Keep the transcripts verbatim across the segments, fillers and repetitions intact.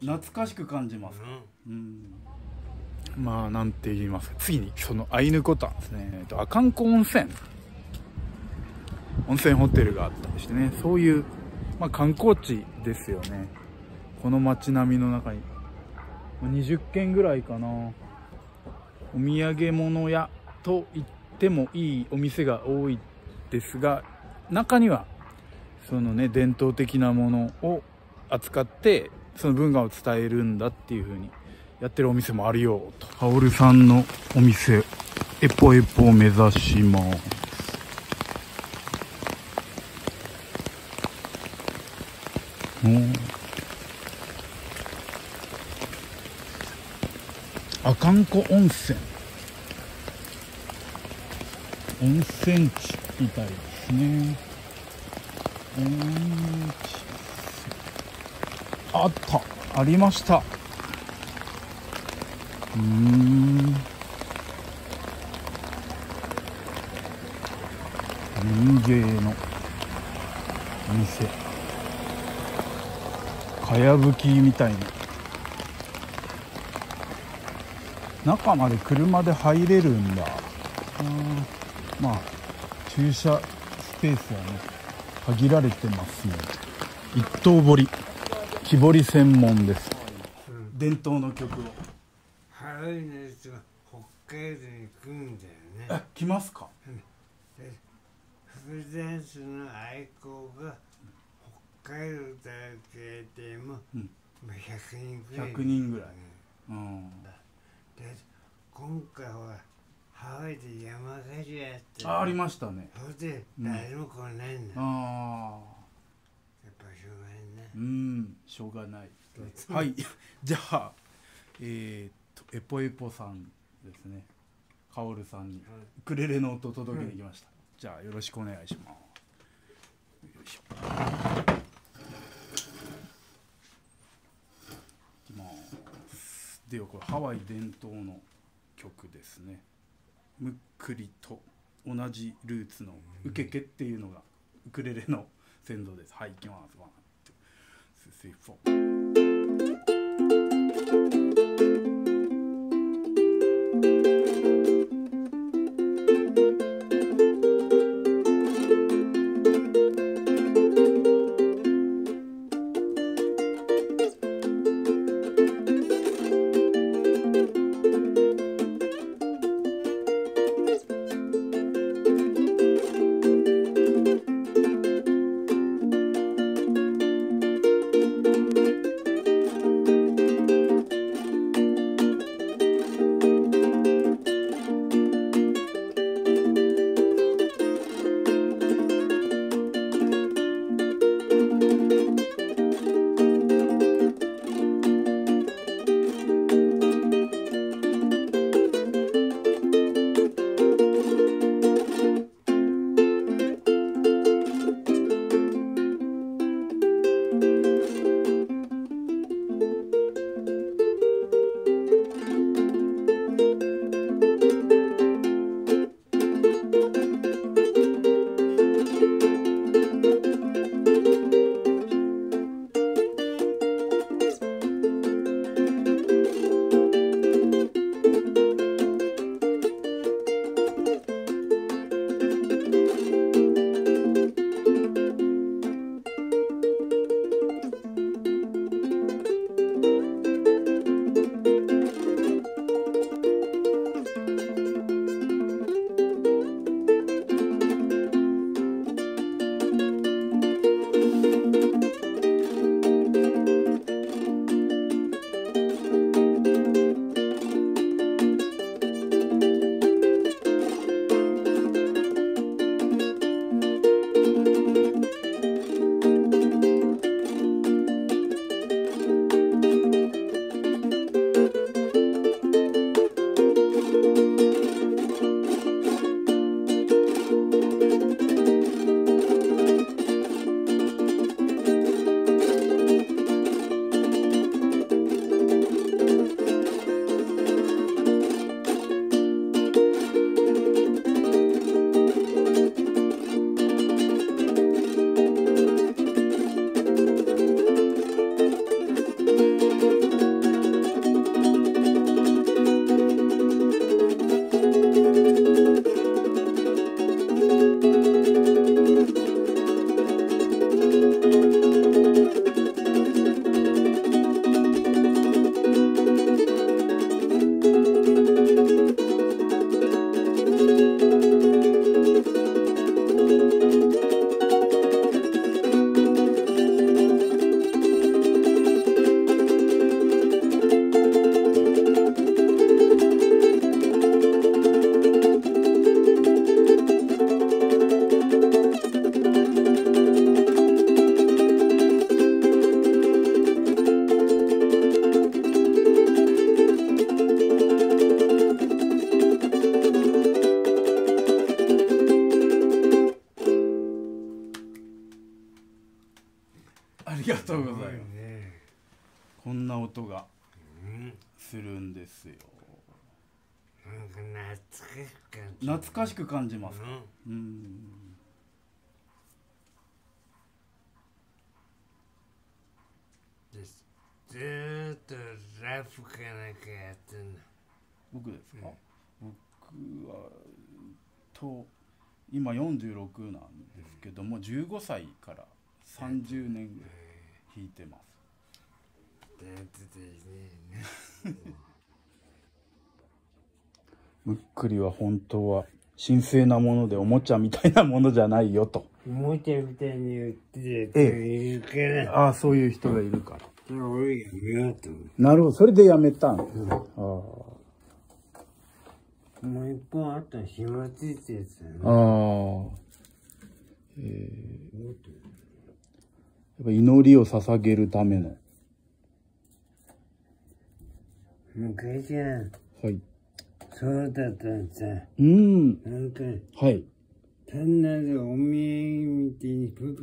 懐かしく感じます。うん。まあなんて言いますか。次にそのアイヌコタンですね。えっと阿寒湖温泉温泉ホテルがあったりしてね、そういうまあ観光地ですよね。この街並みの中ににじゅっけんぐらいかな。お土産物屋と言ってもいいお店が多いですが、中にはそのね伝統的なものを扱ってその文化を伝えるんだっていう風にやってるお店もあるよと。カオルさんのお店エポエポを目指します。阿寒湖温泉温泉地みたいですね。あったありました。うん、民芸のお店、かやぶきみたいな。中まで車で入れるんだ。うん、まあ駐車スペースはね限られてますね。一刀彫り、木彫り専門です。うん、伝統の曲を春に北海道に来るんだよね。え、来ますか。福田市の愛好が北海道だけでもひゃくにんぐらい、ひゃくにんぐらい、うん。で今回はハワイで山火事やって、あ、ありましたね。それで誰も来ないんだ。ああ、やっぱしょうがないね。うん、しょうがない。はい、じゃあえー、っとエポエポさんですね、カオルさんにウクレレの音を届けに来ました。うん、じゃあよろしくお願いします。よいしょ、いきます。ではこれハワイ伝統の曲ですね。むっくりと同じルーツのウケケっていうのがウクレレの先祖です。はい、いきます。ワンツースリーフォーありがとうございます。こんな音がするんですよ。なんか懐かしく感じます。うん。ずーっとラフかなんかやってんの。僕ですか、うん、僕はと今よんじゅうろくなんですけども、うん、じゅうごさいからさんじゅうねんぐらい弾いてます。むっくりは本当は神聖なものでおもちゃみたいなものじゃないよと。おもちゃみたいに言ってているから、ええ、ああそういう人がいるから。なるほど、それでやめたん。うん、ああ。もう一本あったら暇ついてるやつだね。ああ。えー、やっぱ祈りを捧げるための。昔じゃん。はい。そうだったんさ。うん。なんか。はい。単なるお見えみたいにプクプク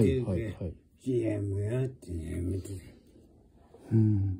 してるから。はいはいはい。やめようってやめてる。うん。